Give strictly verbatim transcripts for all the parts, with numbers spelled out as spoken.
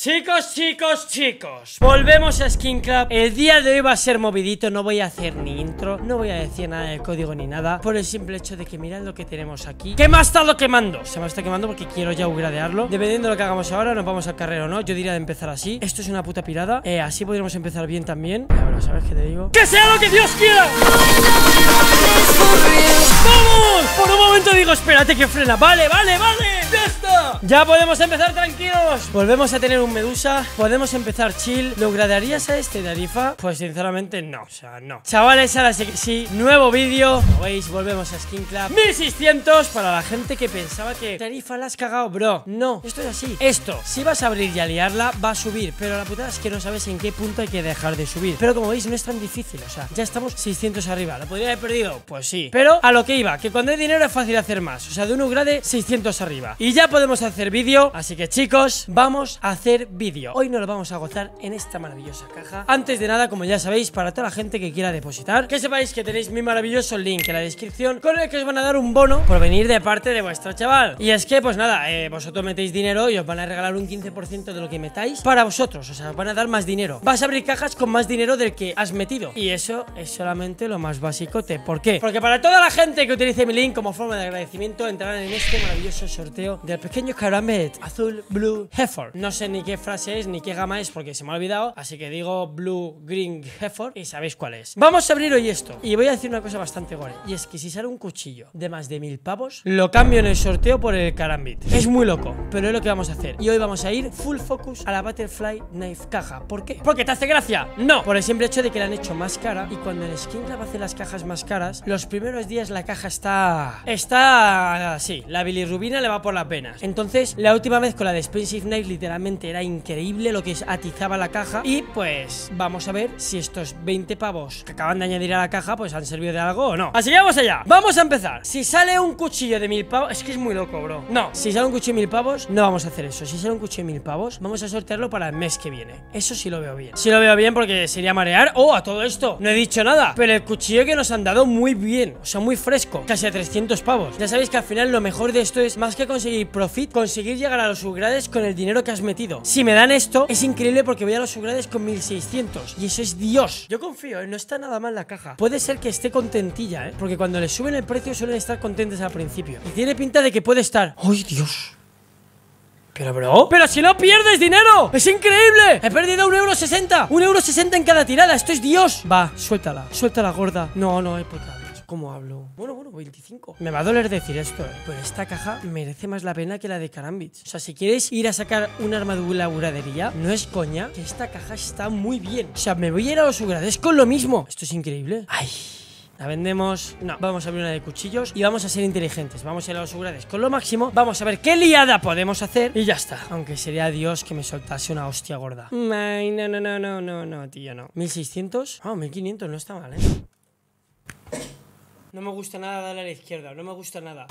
Chicos, chicos, chicos, volvemos a Skin Club. El día de hoy va a ser movidito, no voy a hacer ni intro, no voy a decir nada del código ni nada, por el simple hecho de que mirad lo que tenemos aquí. ¿Qué me ha estado quemando? Se me ha estado quemando porque quiero ya upgradearlo. Dependiendo de lo que hagamos ahora, nos vamos al carrero o no. Yo diría de empezar así. Esto es una puta pirada, eh, así podríamos empezar bien también. Ahora, bueno, ¿sabes qué te digo? ¡Que sea lo que Dios quiera! ¡Vamos! Por un momento digo, espérate que frena. Vale, vale, vale, ya está. Ya podemos empezar tranquilos. Volvemos a tener un Medusa, podemos empezar chill. ¿Lo gradarías a este, Tarifa? Pues sinceramente no, o sea, no. Chavales, ahora sí que sí, nuevo vídeo. Como veis, volvemos a Skin Club. mil seiscientos para la gente que pensaba que Tarifa la has cagado, bro. No, esto es así. Esto, si vas a abrir y a liarla, va a subir, pero la putada es que no sabes en qué punto hay que dejar de subir. Pero como veis, no es tan difícil, o sea, ya estamos seiscientos arriba. ¿Lo podría haber perdido? Pues sí. Pero a lo que iba, que cuando hay dinero es fácil hacer más. O sea, de un upgrade, seiscientos arriba. Y ya podemos hacer vídeo, así que chicos, vamos a hacer vídeo. Hoy nos lo vamos a gozar en esta maravillosa caja. Antes de nada, como ya sabéis, para toda la gente que quiera depositar, que sepáis que tenéis mi maravilloso link en la descripción, con el que os van a dar un bono por venir de parte de vuestro chaval. Y es que, pues nada, eh, vosotros metéis dinero y os van a regalar un quince por ciento de lo que metáis para vosotros. O sea, os van a dar más dinero. Vas a abrir cajas con más dinero del que has metido. Y eso es solamente lo más basicote. ¿Por qué? Porque para toda la gente que utilice mi link como forma de agradecimiento, entrarán en este maravilloso sorteo del pequeño Karambit azul blue heifer. No sé ni qué frase es, ni qué gama es, porque se me ha olvidado. Así que digo blue, green, heifer, y sabéis cuál es. Vamos a abrir hoy esto. Y voy a decir una cosa bastante gore, y es que si sale un cuchillo de más de mil pavos, lo cambio en el sorteo por el Karambit. Es muy loco, pero es lo que vamos a hacer. Y hoy vamos a ir full focus a la Butterfly Knife caja. ¿Por qué? ¿Porque te hace gracia? No, por el simple hecho de que la han hecho más cara. Y cuando el Skin Club hace las cajas más caras, los primeros días la caja está... Está... así. La bilirrubina le va por las venas. Entonces, la última vez con la de Expensive Night, literalmente era increíble lo que atizaba la caja. Y pues vamos a ver si estos veinte pavos que acaban de añadir a la caja pues han servido de algo o no. Así que vamos allá. Vamos a empezar. Si sale un cuchillo de mil pavos, es que es muy loco, bro. No, si sale un cuchillo de mil pavos, no vamos a hacer eso. Si sale un cuchillo de mil pavos, vamos a sortearlo para el mes que viene. Eso sí lo veo bien. Sí lo veo bien porque sería marear. Oh, a todo esto no he dicho nada, pero el cuchillo que nos han dado muy bien, o sea, muy fresco, casi a trescientos pavos. Ya sabéis que al final lo mejor de esto es, más que conseguir profit, conseguir llegar a los upgrades con el dinero que has metido. Si me dan esto, es increíble porque voy a los upgrades con mil seiscientos. Y eso es Dios. Yo confío, ¿eh? No está nada mal la caja. Puede ser que esté contentilla, ¿eh? Porque cuando le suben el precio suelen estar contentes al principio. Y tiene pinta de que puede estar... ¡Ay, Dios! Pero, bro, pero si no pierdes dinero, es increíble. He perdido un euro sesenta. un euro sesenta en cada tirada. Esto es Dios. Va, suéltala. Suéltala, gorda. No, no, es pecado. ¿Cómo hablo? Bueno, bueno, veinticinco. Me va a doler decir esto, ¿eh? Pero esta caja merece más la pena que la de Karambit. O sea, si quieres ir a sacar una armadura uradería, no es coña, que esta caja está muy bien. O sea, me voy a ir a los ugrades con lo mismo. Esto es increíble. Ay... La vendemos... No, vamos a abrir una de cuchillos y vamos a ser inteligentes. Vamos a ir a los upgrades con lo máximo. Vamos a ver qué liada podemos hacer y ya está. Aunque sería Dios que me soltase una hostia gorda. Ay, no, no, no, no, no, no, tío, no. ¿mil seiscientos? Ah, oh, mil quinientos, no está mal, ¿eh? No me gusta nada darle a la izquierda, no me gusta nada.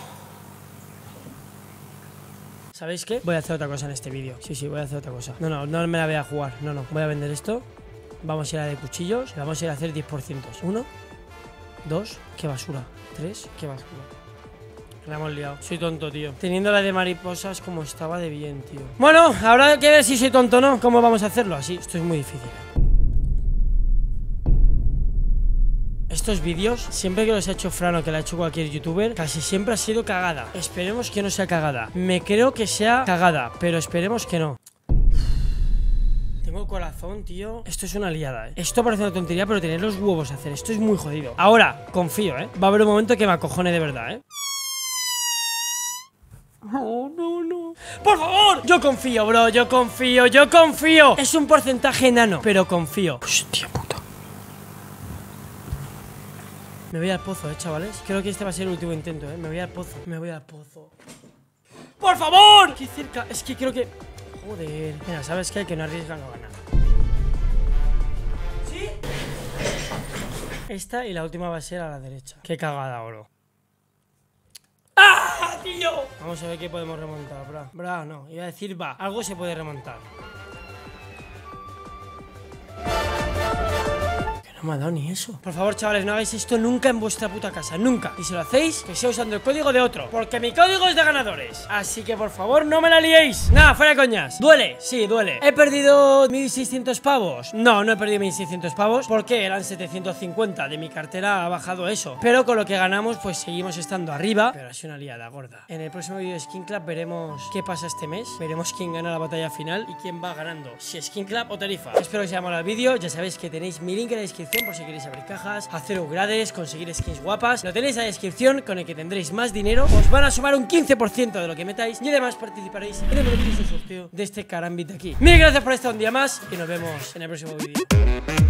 ¿Sabéis qué? Voy a hacer otra cosa en este vídeo. Sí, sí, voy a hacer otra cosa. No, no, no me la voy a jugar. No, no, voy a vender esto. Vamos a ir a de cuchillos. Vamos a ir a hacer diez por ciento. Uno, dos, qué basura. Tres, qué basura. La hemos liado. Soy tonto, tío. Teniendo la de mariposas como estaba de bien, tío. Bueno, ahora hay que ver si soy tonto o no. ¿Cómo vamos a hacerlo? Así, esto es muy difícil. Estos vídeos, siempre que los ha hecho Frano, que lo ha hecho cualquier youtuber, casi siempre ha sido cagada. Esperemos que no sea cagada. Me creo que sea cagada, pero esperemos que no. Tengo corazón, tío. Esto es una liada, ¿eh? Esto parece una tontería, pero tener los huevos a hacer esto es muy jodido. Ahora, confío, ¿eh? Va a haber un momento que me acojone de verdad, ¿eh? No, no, no. ¡Por favor! Yo confío, bro. Yo confío, yo confío. Es un porcentaje enano, pero confío. Hostia puta. Me voy al pozo, eh, chavales. Creo que este va a ser el último intento, eh. Me voy al pozo. Me voy al pozo. ¡Por favor! ¡Qué cerca! Es que creo que... Joder. Mira, ¿sabes qué? Que no arriesgan, no ganan. ¿Sí? Esta y la última va a ser a la derecha. Qué cagada, oro. ¡Ah, tío! Vamos a ver qué podemos remontar, bra. Bra, no. Iba a decir, va. Algo se puede remontar. No me ha dado ni eso. Por favor, chavales, no hagáis esto nunca en vuestra puta casa. Nunca. Y si lo hacéis, que sea usando el código de otro, porque mi código es de ganadores. Así que, por favor, no me la liéis. Nada, fuera coñas. ¿Duele? Sí, duele. ¿He perdido mil seiscientos pavos? No, no he perdido mil seiscientos pavos, porque eran setecientos cincuenta. De mi cartera ha bajado eso, pero con lo que ganamos, pues seguimos estando arriba. Pero ha sido una liada gorda. En el próximo vídeo de Skin Club veremos qué pasa este mes. Veremos quién gana la batalla final y quién va ganando, si Skin Club o Tarifa. Espero que os haya molado el vídeo. Ya sabéis que tenéis mi link en la descripción por si queréis abrir cajas, hacer upgrades, conseguir skins guapas. Lo tenéis en la descripción, con el que tendréis más dinero. Os van a sumar un quince por ciento de lo que metáis y además participaréis en el sorteo de este Karambit de aquí. Mil gracias por estar un día más y nos vemos en el próximo vídeo.